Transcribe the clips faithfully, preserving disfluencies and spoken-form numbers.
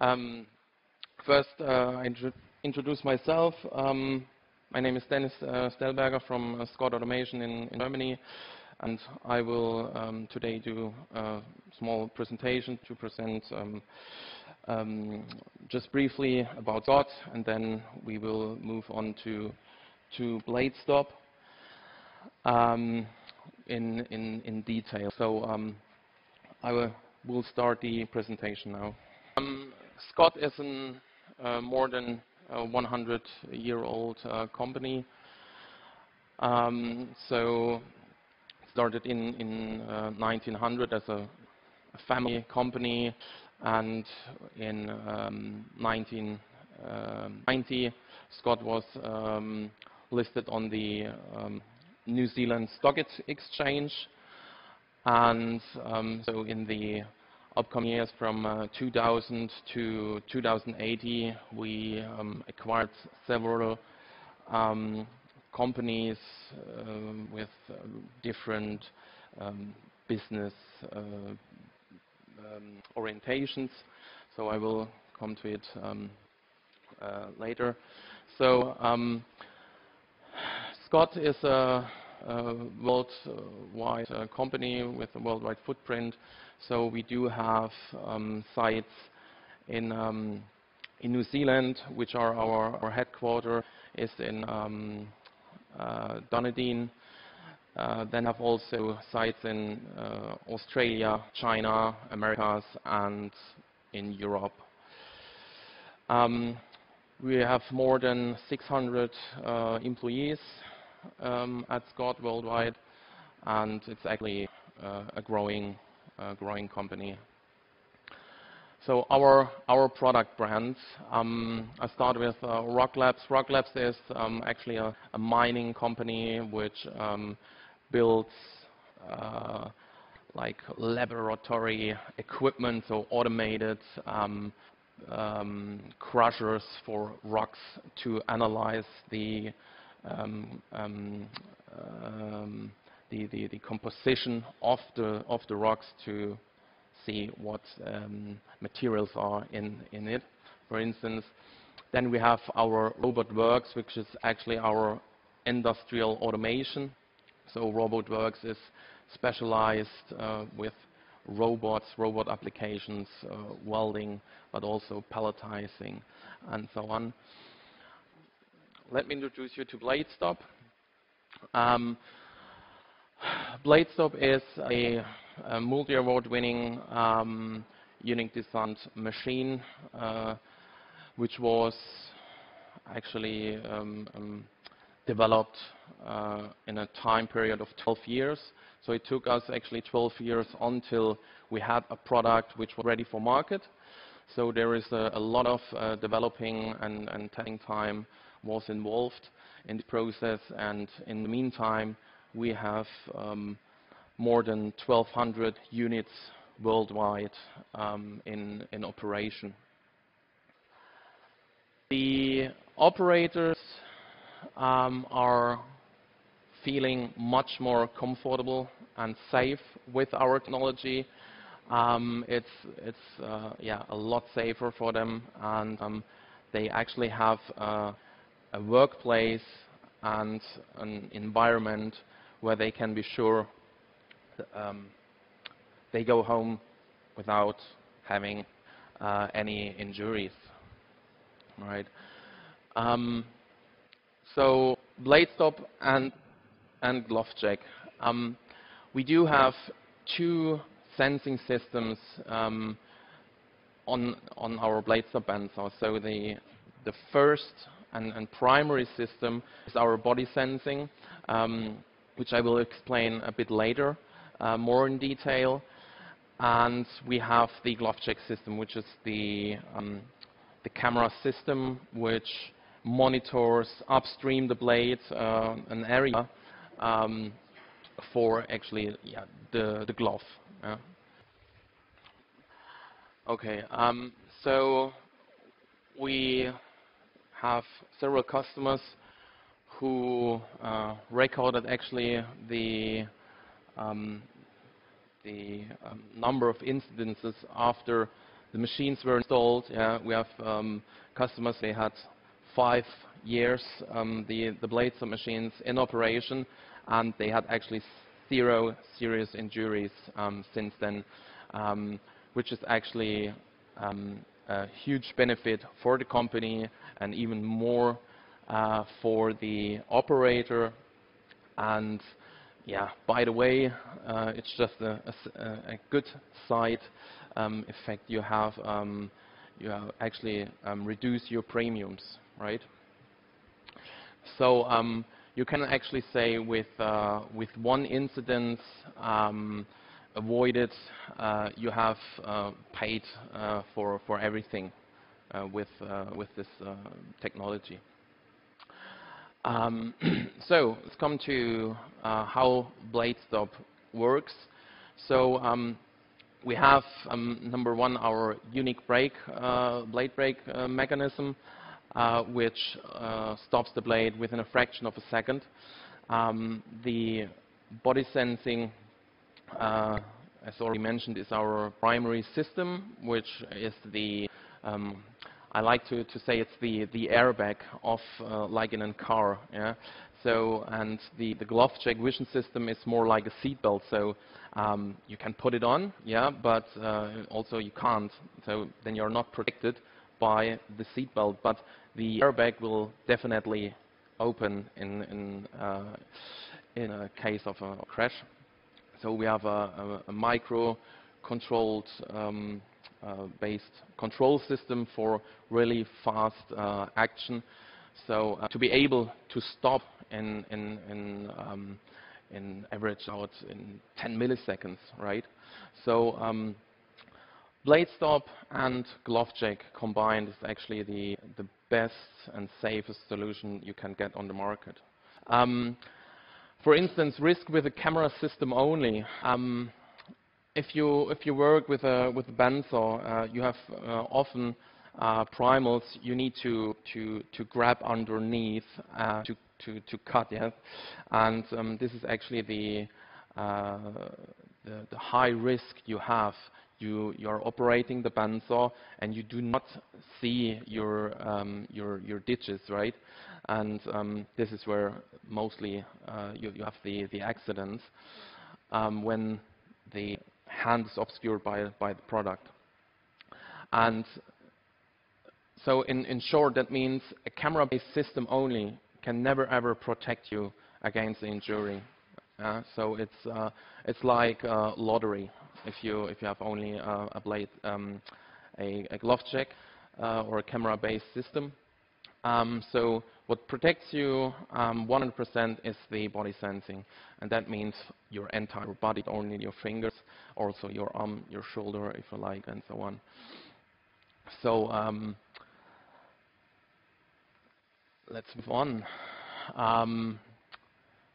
Um, first, uh, I introduce myself. Um, my name is Dennis uh, Stelberger from uh, Scott Automation in, in Germany, and I will um, today do a small presentation to present um, um, just briefly about Scott, and then we will move on to, to BladeStop um, in, in, in detail. So um, I will, will start the presentation now. Um, Scott is an uh, more than one hundred year old uh, company. Um, so started in, in uh, nineteen hundred as a, a family company, and in um, nineteen ninety Scott was um, listed on the um, New Zealand Stock Exchange, and um, so in the upcoming years from uh, two thousand to two thousand eighty, we um, acquired several um, companies uh, with um, different um, business uh, um, orientations. So I will come to it um, uh, later. So um, Scott is a Uh, worldwide uh, company with a worldwide footprint, so we do have um, sites in um, in New Zealand, which are our, our headquarters is in um, uh, Dunedin. Uh, then have also sites in uh, Australia, China, Americas, and in Europe. Um, we have more than six hundred uh, employees Um, at Scott worldwide, and it's actually uh, a growing, uh, growing company. So our our product brands. Um, I start with uh, Rock Labs. Rock Labs is um, actually a, a mining company which um, builds uh, like laboratory equipment, so automated um, um, crushers for rocks to analyze the. Um, um, um, the, the, the composition of the, of the rocks to see what um, materials are in, in it, for instance. Then we have our Robot Works, which is actually our industrial automation. So Robot Works is specialized uh, with robots, robot applications, uh, welding, but also palletizing and so on. Let me introduce you to BladeStop. Um, BladeStop is a, a multi-award-winning um, unique designed machine, uh, which was actually um, um, developed uh, in a time period of twelve years. So it took us actually twelve years until we had a product which was ready for market. So there is a, a lot of uh, developing and, and testing time was involved in the process, and in the meantime we have um, more than twelve hundred units worldwide um, in, in operation. The operators um, are feeling much more comfortable and safe with our technology. Um, it's it's uh, yeah, a lot safer for them, and um, they actually have uh, a workplace and an environment where they can be sure that, um, they go home without having uh, any injuries. All right. Um, so BladeStop and and GloveCheck. Um, we do have two sensing systems um, on on our BladeStop sensor. So the the first And, and primary system is our body sensing, um, which I will explain a bit later, uh, more in detail. And we have the GloveCheck system, which is the, um, the camera system, which monitors upstream the blade, uh, an area um, for actually yeah, the, the glove. Yeah. Okay, um, so we have several customers who uh, recorded actually the um, the um, number of incidences after the machines were installed. Yeah, we have um, customers, they had five years, um, the, the blades of machines in operation, and they had actually zero serious injuries um, since then, um, which is actually um, a huge benefit for the company and even more uh, for the operator. And yeah, by the way, uh, it's just a, a, a good side um, effect you have. Um, you have actually um, reduce your premiums, right? So um, you can actually say with uh, with one incident um, avoided, uh, you have uh, paid uh, for for everything uh, with uh, with this uh, technology. Um, so let's come to uh, how BladeStop works. So um, we have, um, number one, our unique brake, uh, blade brake uh, mechanism, uh, which uh, stops the blade within a fraction of a second. Um, the body sensing, uh, as already mentioned, is our primary system, which is the um, I like to, to say it's the, the airbag of uh, like in a car, yeah. So, and the, the GloveCheck vision system is more like a seatbelt, so um, you can put it on, yeah, but uh, also you can't, so then you're not protected by the seatbelt, but the airbag will definitely open in, in, uh, in a case of a crash. So we have a, a, a micro-controlled um, Uh, based control system for really fast uh, action. So uh, to be able to stop in in in, um, in average out in ten milliseconds, right? So um, BladeStop and GloveCheck combined is actually the the best and safest solution you can get on the market. Um, for instance, risk with a camera system only. Um, If you if you work with a with a bandsaw, uh, you have uh, often uh, primals you need to to to grab underneath uh, to to to cut, yeah, and um, this is actually the, uh, the the high risk you have. You you are operating the bandsaw and you do not see your um, your your ditches, right? And um, this is where mostly uh, you you have the the accidents um, when the hand is obscured by, by the product. And so in, in short, that means a camera-based system only can never ever protect you against the injury. Uh, so it's, uh, it's like uh, lottery if you, if you have only uh, a blade, um, a, a GloveCheck uh, or a camera-based system. Um, so what protects you um, one hundred percent is the body sensing, and that means your entire body, not only your fingers, also your arm, your shoulder, if you like, and so on. So um, let's move on. Um,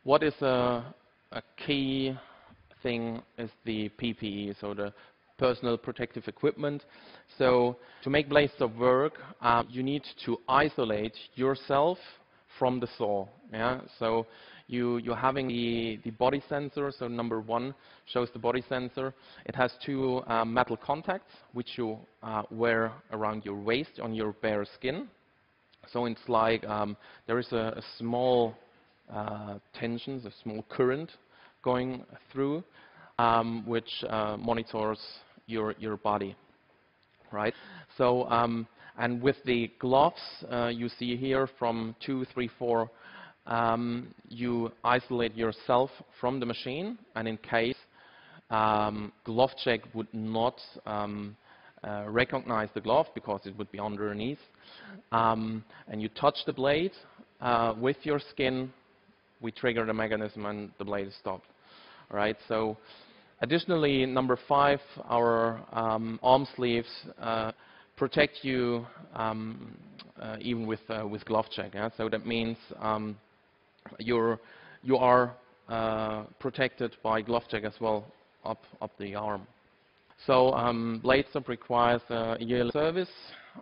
what is a, a key thing is the P P E, so the personal protective equipment. So to make BladeStop work, uh, you need to isolate yourself from the saw. Yeah? So you, you're having the, the body sensor, so number one shows the body sensor. It has two uh, metal contacts, which you uh, wear around your waist on your bare skin. So it's like um, there is a, a small uh, tension, a small current going through, um, which uh, monitors your, your body, right? So, um, and with the gloves uh, you see here from two, three, four, um, you isolate yourself from the machine, and in case um, GloveCheck would not um, uh, recognize the glove because it would be underneath, um, and you touch the blade uh, with your skin, we trigger the mechanism and the blade is stopped, right? So Additionally, number five, our um, arm sleeves uh, protect you um, uh, even with uh, with GloveCheck. Yeah? So that means um, you're you are uh, protected by GloveCheck as well up up the arm. So um, BladeStop requires a yearly service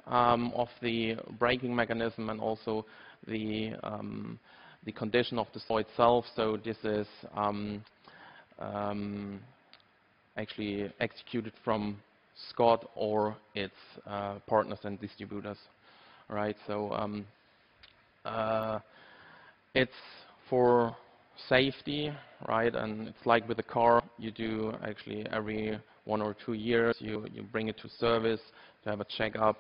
um, of the braking mechanism and also the um, the condition of the saw itself. So this is um, um, actually executed from Scott or its uh, partners and distributors. All right, so um, uh, it's for safety, right? And it's like with a car, you do actually every one or two years, you, you bring it to service to have a checkup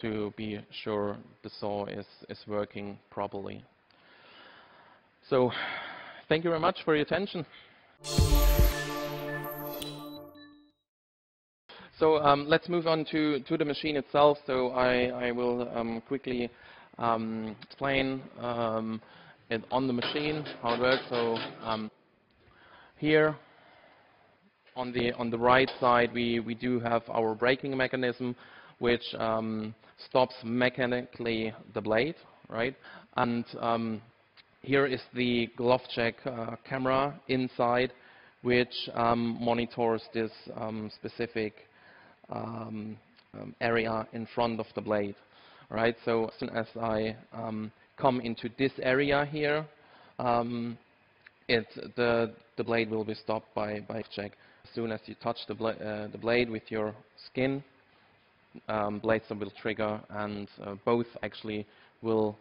to be sure the saw is, is working properly. So thank you very much for your attention. So um, let's move on to, to the machine itself. So I, I will um, quickly um, explain um, it on the machine, how it works. So um, here on the, on the right side, we, we do have our braking mechanism, which um, stops mechanically the blade, right? And um, here is the GloveCheck uh, camera inside, which um, monitors this um, specific Um, um, area in front of the blade. All right, so as soon as I um, come into this area here, um, it, the, the blade will be stopped by, by check. As soon as you touch the, bla uh, the blade with your skin, um, BladeStop will trigger, and uh, both actually will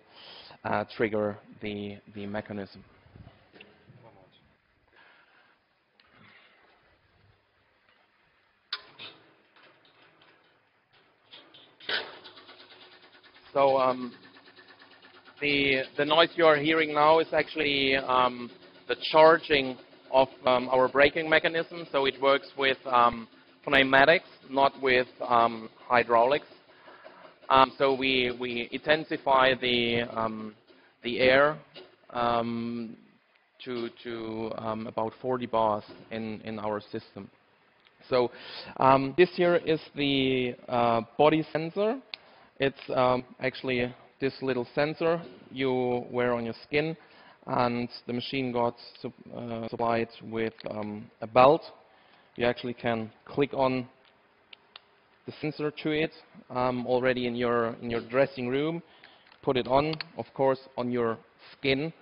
uh, trigger the, the mechanism. So um, the, the noise you are hearing now is actually um, the charging of um, our braking mechanism. So it works with um, pneumatics, not with um, hydraulics. Um, so we, we intensify the, um, the air um, to, to um, about forty bars in, in our system. So um, this here is the uh, body sensor. It's um, actually this little sensor you wear on your skin, and the machine got sub uh, supplied with um, a belt. You actually can click on the sensor to it um, already in your in your dressing room, put it on, of course, on your skin,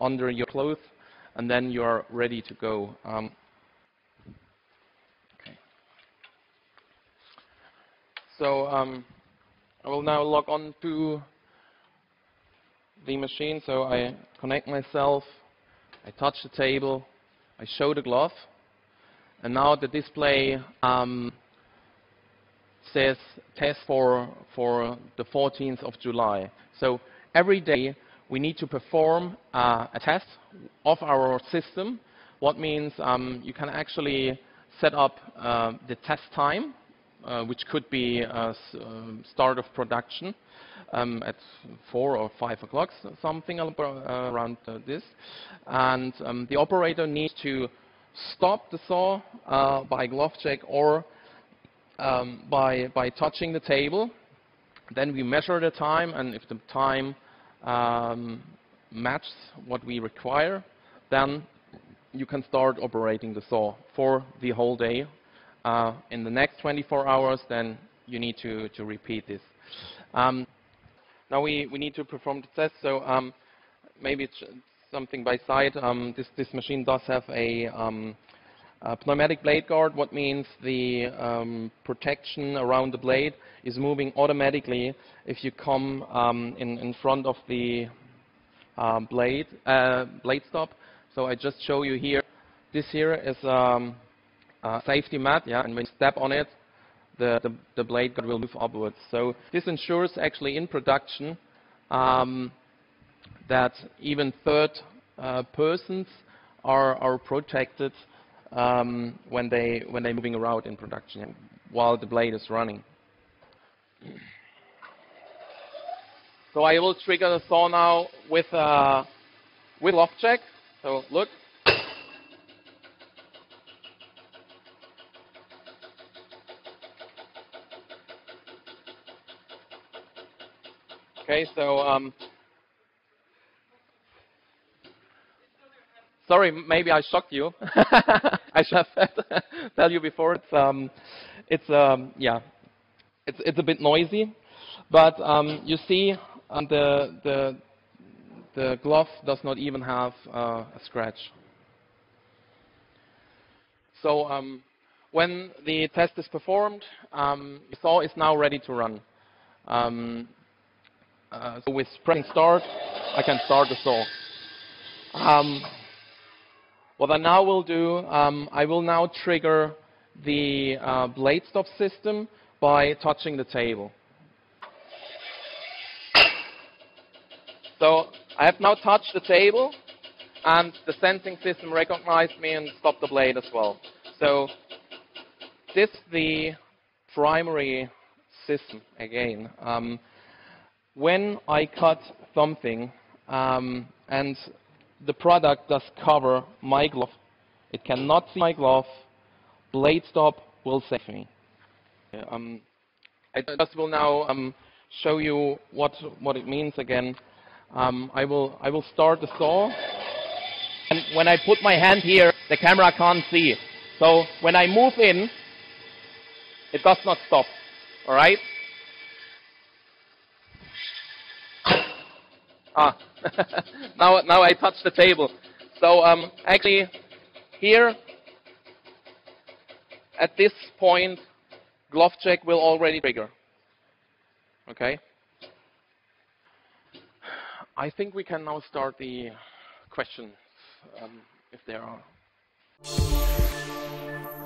under your clothes, and then you are ready to go. Um, okay. So. Um, I will now log on to the machine. So I connect myself, I touch the table, I show the glove, and now the display um, says test for, for the fourteenth of July. So every day we need to perform uh, a test of our system, what means um, you can actually set up uh, the test time, Uh, which could be uh, start of production um, at four or five o'clock, something around uh, this. And um, the operator needs to stop the saw uh, by GloveCheck or um, by, by touching the table. Then we measure the time, and if the time um, matches what we require, then you can start operating the saw for the whole day. Uh, in the next twenty-four hours, then you need to, to repeat this. Um, now we, we need to perform the test, so um, maybe it's something by sight. Um, this, this machine does have a, um, a pneumatic blade guard, what means the um, protection around the blade is moving automatically if you come um, in, in front of the um, blade, uh, blade stop. So I just show you here. This here is um, Uh, safety mat, yeah, and when you step on it, the, the, the blade guard will move upwards. So this ensures actually in production um, that even third uh, persons are, are protected um, when, they, when they're moving around in production while the blade is running. So I will trigger the saw now with, uh, with GloveCheck. So look. Okay, so um, sorry, maybe I shocked you. I should have tell you before. It's um, it's um, yeah, it's it's a bit noisy, but um, you see um, the the the glove does not even have uh, a scratch. So um, when the test is performed, um, the saw is now ready to run. Um, uh, so with pressing start, I can start the saw. Um, what I now will do, um, I will now trigger the uh, BladeStop system by touching the table. So I have now touched the table, and the sensing system recognized me and stopped the blade as well. So this is the primary system again. Um, when I cut something um, and the product does cover my glove, it cannot see my glove, BladeStop will save me. Um, I just will now um, show you what, what it means again. Um, I will I will start the saw, and when I put my hand here, the camera can't see. So when I move in, it does not stop. All right? Ah, now now I touch the table. So um, actually, here at this point, GloveCheck will already trigger. Okay. I think we can now start the questions, um, if there are.